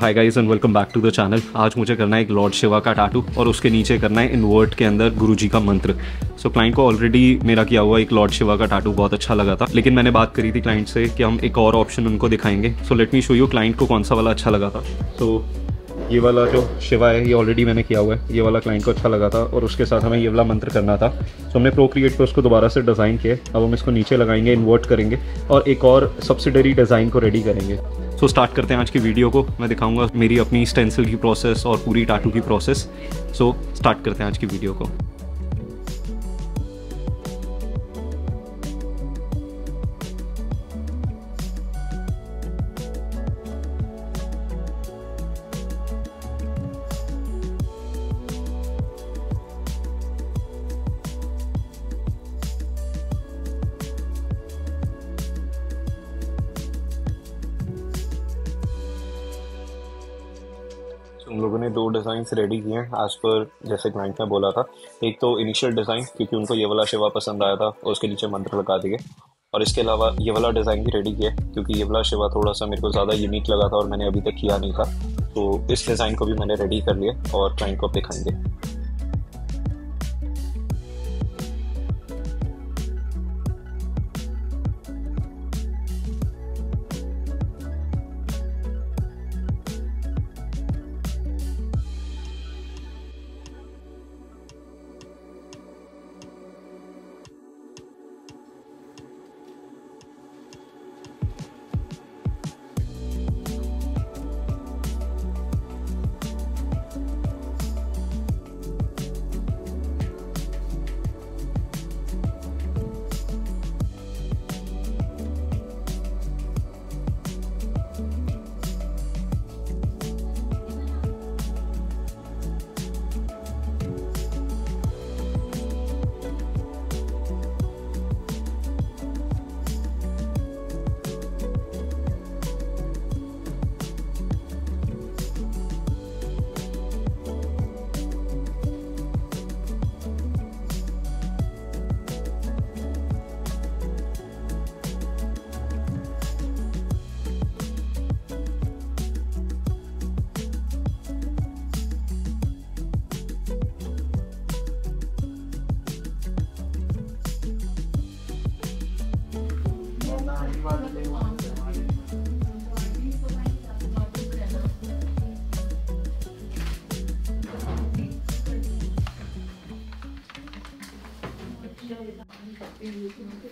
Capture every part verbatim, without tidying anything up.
Hi guys and welcome back to the channel. आज मुझे करना है एक लॉर्ड शिवा का टाटू और उसके नीचे करना है इनवर्ट के अंदर गुरुजी का मंत्र। सो क्लाइंट को ऑलरेडी मेरा किया हुआ एक लॉर्ड शिवा का टाटू बहुत अच्छा लगा था, लेकिन मैंने बात करी थी क्लाइंट से कि हम एक और ऑप्शन उनको दिखाएंगे। So let me show you client को कौन सा वाला अच्छा लगा था। तो ये वाला जो शिवा है ये ऑलरेडी मैंने किया हुआ है, ये वाला क्लाइंट को अच्छा लगा था और उसके साथ हमें ये वाला मंत्र करना था। सो हमने प्रोक्रिएट पे उसको दोबारा से डिज़ाइन किया। अब हम इसको नीचे लगाएंगे, इन्वर्ट करेंगे और एक और सब्सिडरी डिज़ाइन को रेडी करेंगे। सो so, स्टार्ट करते हैं आज की वीडियो को। मैं दिखाऊंगा मेरी अपनी स्टेंसिल की प्रोसेस और पूरी टाटू की प्रोसेस। सो so, स्टार्ट करते हैं आज की वीडियो को। हम लोगों ने दो डिज़ाइंस रेडी किए हैं आज पर जैसे क्लाइंट ने बोला था। एक तो इनिशियल डिज़ाइन, क्योंकि उनको ये वाला शिवा पसंद आया था और उसके नीचे मंत्र लगा दिए, और इसके अलावा ये वाला डिज़ाइन भी रेडी किया क्योंकि ये वाला शिवा थोड़ा सा मेरे को ज़्यादा यूनिक लगा था और मैंने अभी तक किया नहीं था। तो इस डिज़ाइन को भी मैंने रेडी कर लिया और क्लाइंट को दिखाएंगे।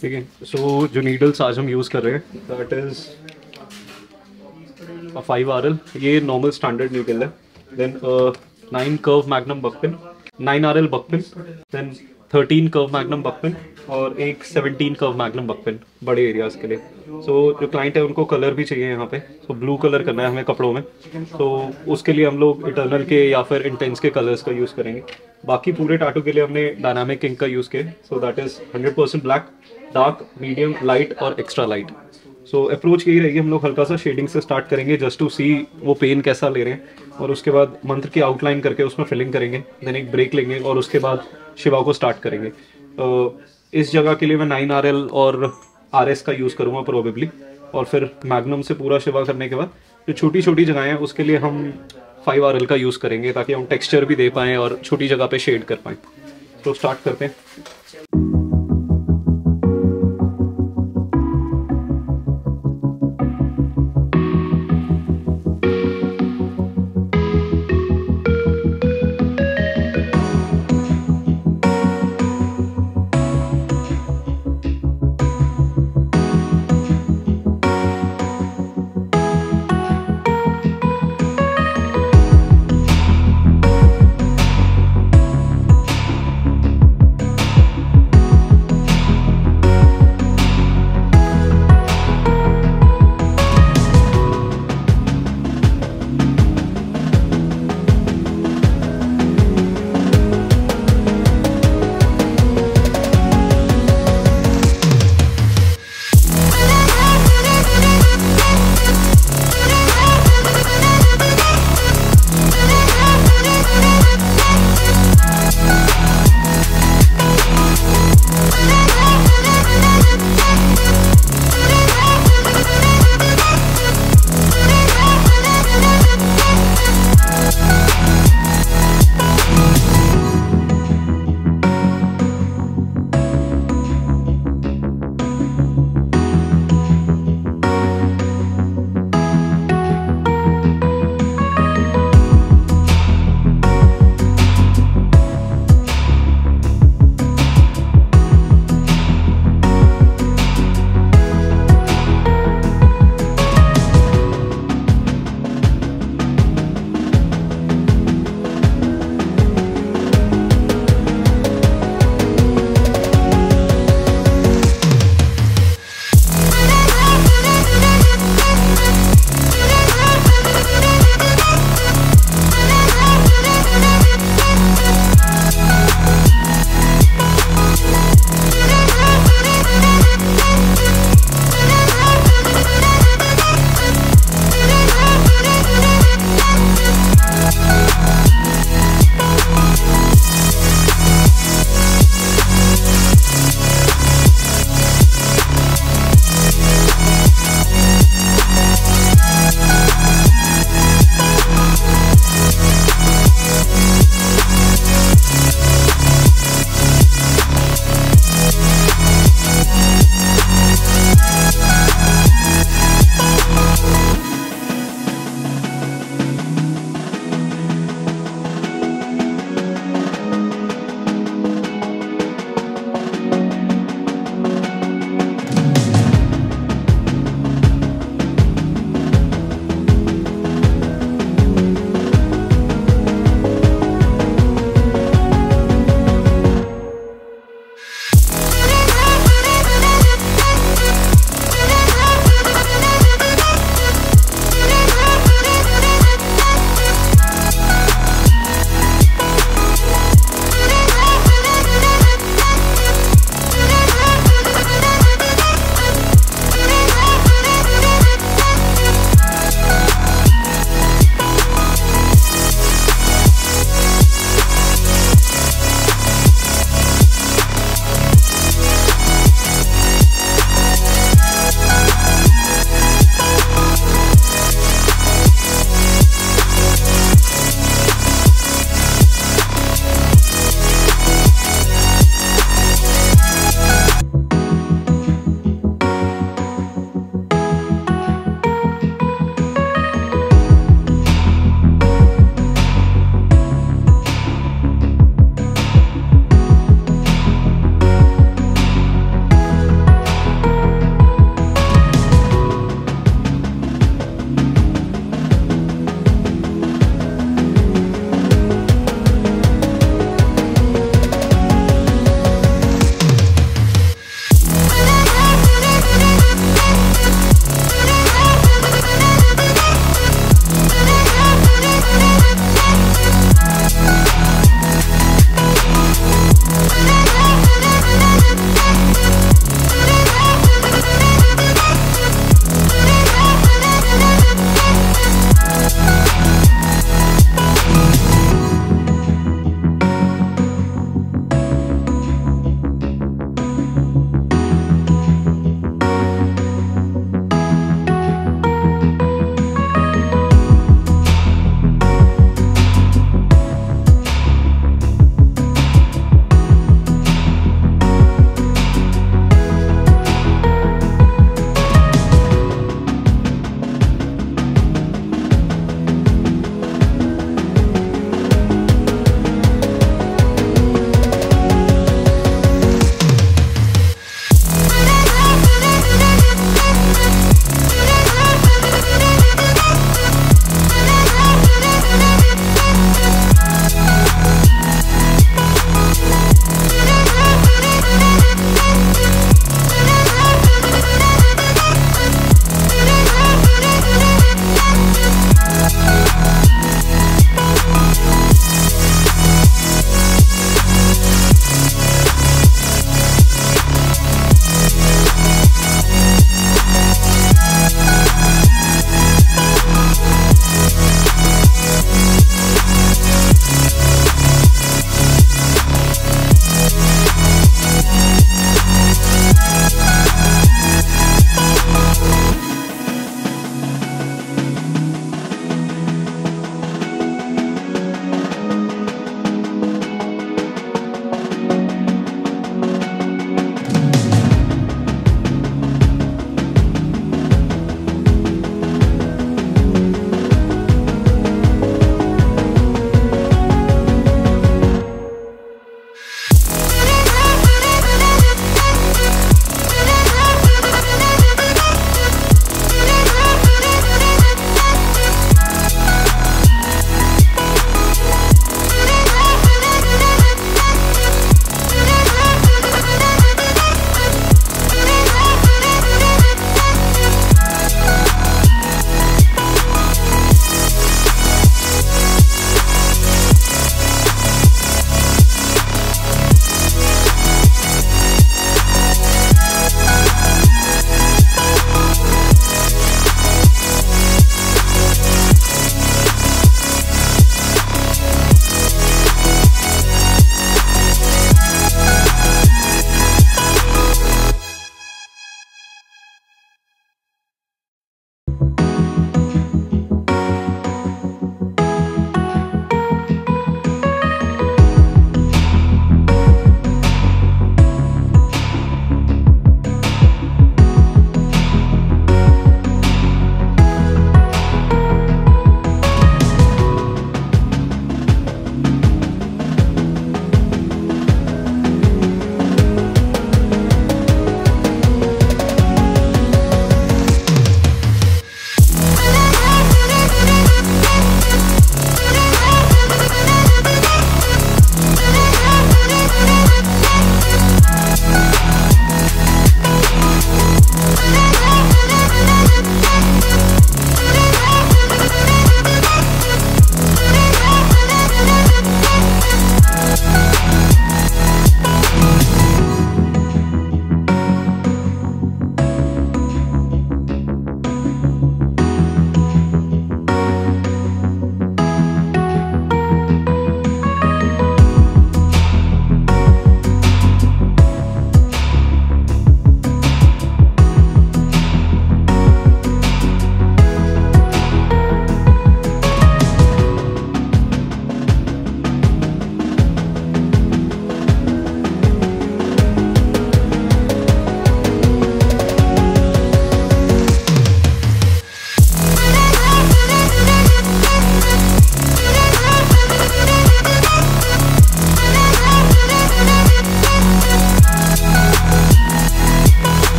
ठीक है, सो जो नीडल्स आज हम यूज़ कर रहे हैं that is a five R L, ये नॉर्मल स्टैंडर्ड नीडल है। Then nine curve magnum bugpin, nine R L bugpin, then thirteen curve magnum bugpin और एक सेवनटीन कर्व मैग्नम बकपिन बड़े एरियाज़ के लिए। सो so, जो क्लाइंट है उनको कलर भी चाहिए यहाँ पे। सो so, ब्लू कलर करना है हमें कपड़ों में, तो so, उसके लिए हम लोग इटर्नल के या फिर इंटेंस के कलर्स का यूज़ करेंगे। बाकी पूरे टाटू के लिए हमने डायनामिक इंक का यूज़ किया। So that is hundred percent black, dark, medium, light और एक्स्ट्रा लाइट। सो अप्रोच यही रहेगी, हम लोग हल्का सा शेडिंग से स्टार्ट करेंगे जस्ट टू सी वो पेन कैसा ले रहे हैं, और उसके बाद मंत्र की आउटलाइन करके उसमें फिलिंग करेंगे। देन एक ब्रेक लेंगे और उसके बाद शिवा को स्टार्ट करेंगे। uh, इस जगह के लिए मैं नाइन आर एल और आर एस का यूज़ करूँगा प्रोबेबली, और फिर मैग्नम से पूरा शिवा करने के बाद जो छोटी छोटी जगह हैं उसके लिए हम फाइव आर एल का यूज़ करेंगे ताकि हम टेक्स्चर भी दे पाएँ और छोटी जगह पे शेड कर पाएँ। तो स्टार्ट करते हैं।